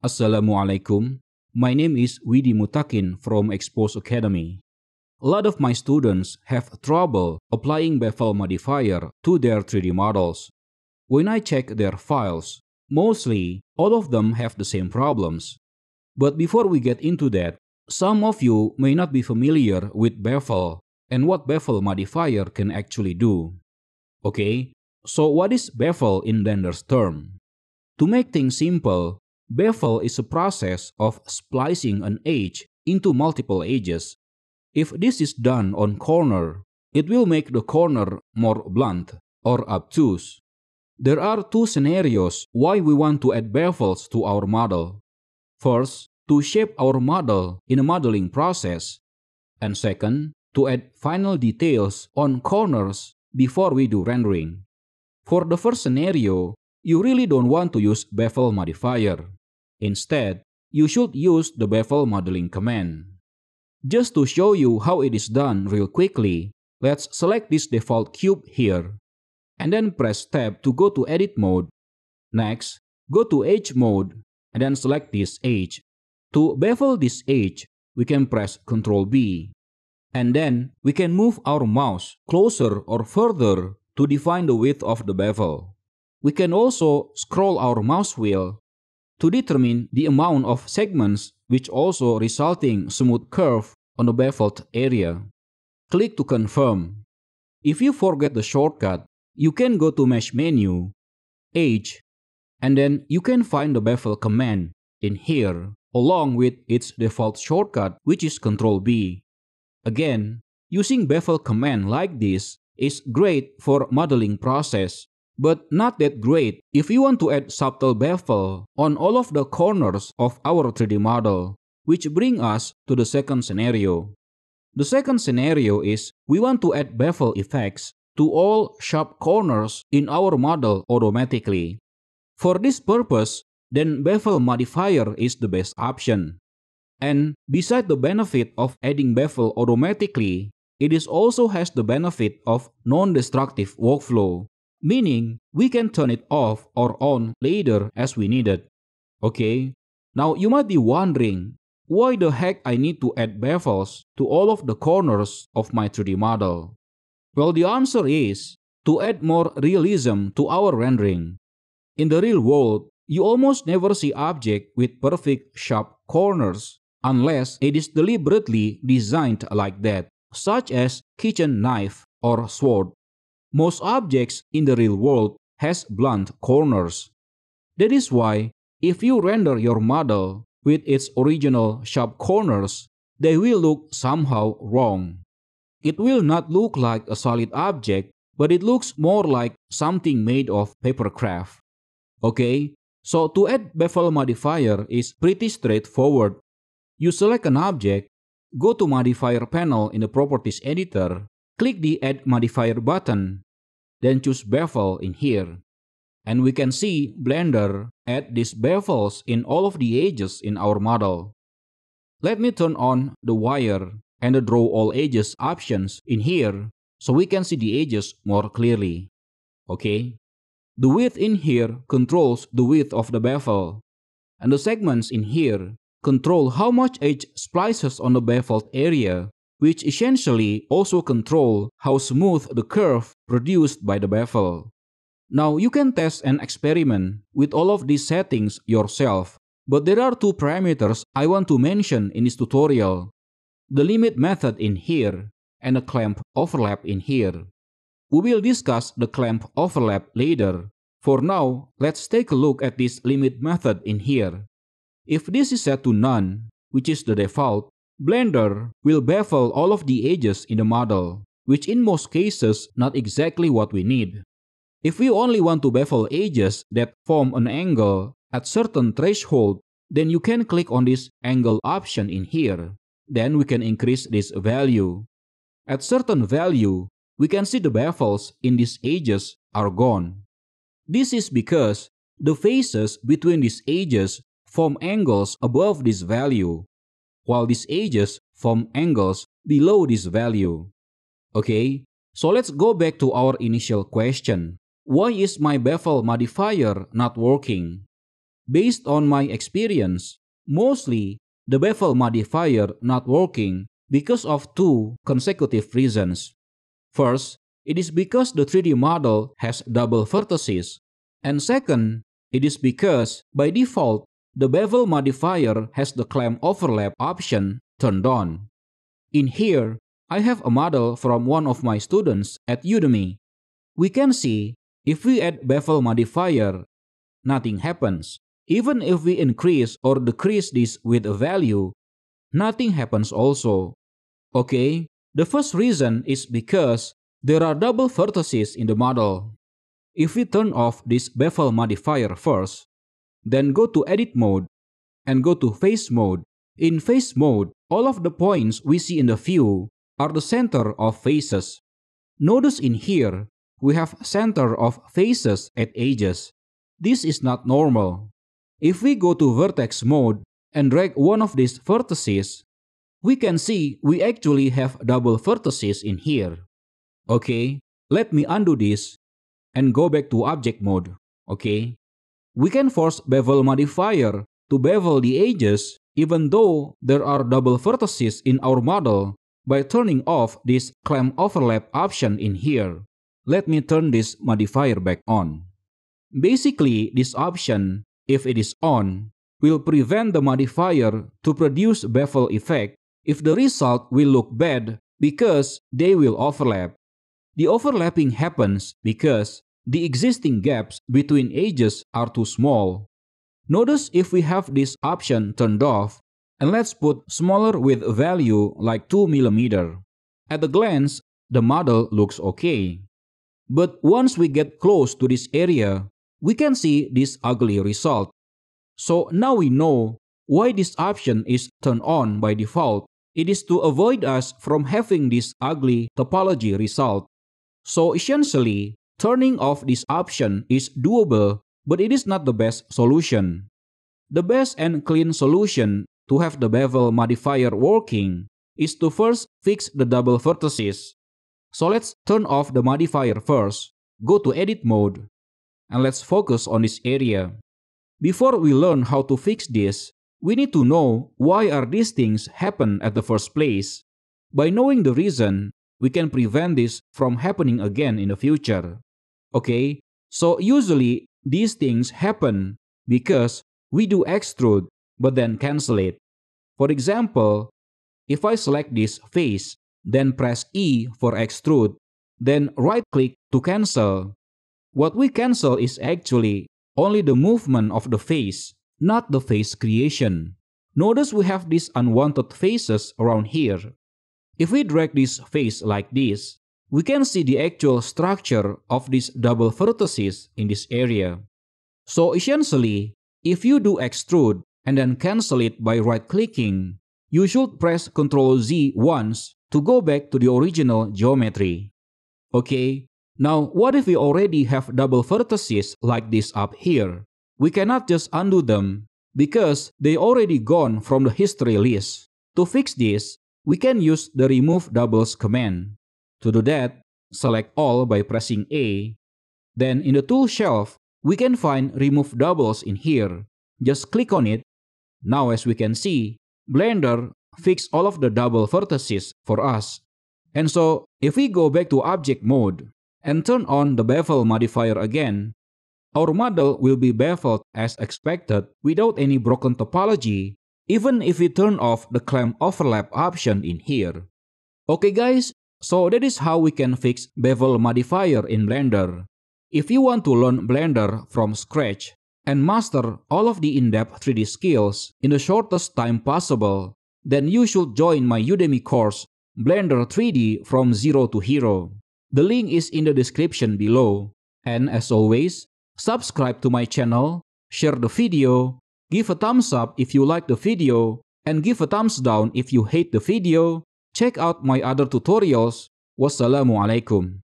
Assalamualaikum. My name is Widi Mutakin from Expose Academy. A lot of my students have trouble applying bevel modifier to their 3D models. When I check their files, mostly all of them have the same problems. But before we get into that, some of you may not be familiar with bevel and what bevel modifier can actually do. Okay, so what is bevel in Blender's term? To make things simple, bevel is a process of splicing an edge into multiple edges. If this is done on corner, it will make the corner more blunt or obtuse. There are two scenarios why we want to add bevels to our model. First, to shape our model in a modeling process. And second, to add final details on corners before we do rendering. For the first scenario, you really don't want to use bevel modifier. Instead, you should use the bevel modeling command. Just to show you how it is done real quickly, let's select this default cube here, and then press Tab to go to edit mode. Next, go to edge mode, and then select this edge. To bevel this edge, we can press Ctrl B, and then we can move our mouse closer or further to define the width of the bevel. We can also scroll our mouse wheel to determine the amount of segments, which also resulting smooth curve on the beveled area. Click to confirm. If you forget the shortcut, you can go to Mesh menu, Edge, and then you can find the bevel command in here along with its default shortcut, which is Ctrl B. Again, using bevel command like this is great for modeling process, but not that great if you want to add subtle bevel on all of the corners of our 3D model, which brings us to the second scenario. The second scenario is we want to add bevel effects to all sharp corners in our model automatically. For this purpose, then bevel modifier is the best option. And besides the benefit of adding bevel automatically, it is also has the benefit of non-destructive workflow, meaning we can turn it off or on later as we need it. Okay, now you might be wondering, why the heck I need to add bevels to all of the corners of my 3D model? Well, the answer is to add more realism to our rendering. In the real world, you almost never see objects with perfect sharp corners unless it is deliberately designed like that, such as kitchen knife or sword. Most objects in the real world has blunt corners. That is why if you render your model with its original sharp corners, they will look somehow wrong. It will not look like a solid object, but it looks more like something made of paper craft. Okay, so to add bevel modifier is pretty straightforward. You select an object, go to modifier panel in the properties editor, click the Add Modifier button, then choose Bevel in here. And we can see Blender add these bevels in all of the edges in our model. Let me turn on the Wire and the Draw All Edges options in here so we can see the edges more clearly. Okay. The width in here controls the width of the bevel. And the segments in here control how much edge splices on the beveled area, which essentially also control how smooth the curve produced by the bevel. Now you can test and experiment with all of these settings yourself, but there are two parameters I want to mention in this tutorial. The limit method in here and the clamp overlap in here. We will discuss the clamp overlap later. For now, let's take a look at this limit method in here. If this is set to none, which is the default, Blender will bevel all of the edges in the model, which in most cases not exactly what we need. If we only want to bevel edges that form an angle at certain threshold, then you can click on this angle option in here. Then we can increase this value. At certain value, we can see the bevels in these edges are gone. This is because the faces between these edges form angles above this value, while these edges form angles below this value. Okay, so let's go back to our initial question. Why is my bevel modifier not working? based on my experience, mostly the bevel modifier not working because of two consecutive reasons. First, it is because the 3D model has double vertices, and second, it is because, by default, the bevel modifier has the clamp overlap option turned on. In here, I have a model from one of my students at Udemy. We can see, if we add bevel modifier, nothing happens. Even if we increase or decrease this with a value, nothing happens also. Okay, the first reason is because there are double vertices in the model. If we turn off this bevel modifier first, then go to edit mode and go to face mode. In face mode, all of the points we see in the view are the center of faces. Notice in here, we have center of faces at edges. This is not normal. If we go to vertex mode and drag one of these vertices, we can see we actually have double vertices in here. Okay, let me undo this and go back to object mode. Okay, we can force bevel modifier to bevel the edges even though there are double vertices in our model by turning off this clamp overlap option in here. Let me turn this modifier back on. Basically, this option, if it is on, will prevent the modifier to produce bevel effect if the result will look bad because they will overlap. The overlapping happens because the existing gaps between edges are too small. Notice if we have this option turned off, and let's put smaller with value like 2 mm. At a glance, the model looks okay. But once we get close to this area, we can see this ugly result. So now we know why this option is turned on by default. It is to avoid us from having this ugly topology result. So essentially, turning off this option is doable, but it is not the best solution. The best and clean solution to have the bevel modifier working is to first fix the double vertices. So let's turn off the modifier first, go to edit mode, and let's focus on this area. Before we learn how to fix this, we need to know why are these things happen at the first place. By knowing the reason, we can prevent this from happening again in the future. Okay, so usually these things happen because we do extrude but then cancel it. For example, if I select this face, then press E for extrude, then right-click to cancel. What we cancel is actually only the movement of the face, not the face creation. Notice we have these unwanted faces around here. If we drag this face like this, we can see the actual structure of these double vertices in this area. So essentially, if you do extrude and then cancel it by right-clicking, you should press Ctrl-Z once to go back to the original geometry. Okay, now what if we already have double vertices like this up here? We cannot just undo them because they already gone from the history list. To fix this, we can use the remove doubles command. To do that, select all by pressing A. Then in the tool shelf, we can find remove doubles in here. Just click on it. Now as we can see, Blender fix all of the double vertices for us. And so, if we go back to object mode and turn on the bevel modifier again, our model will be beveled as expected without any broken topology, even if we turn off the clamp overlap option in here. Okay guys, so that is how we can fix bevel modifier in Blender. If you want to learn Blender from scratch and master all of the in-depth 3D skills in the shortest time possible, then you should join my Udemy course, Blender 3D from Zero to Hero. The link is in the description below. And as always, subscribe to my channel, share the video, give a thumbs up if you like the video, and give a thumbs down if you hate the video. Check out my other tutorials. Wassalamualaikum.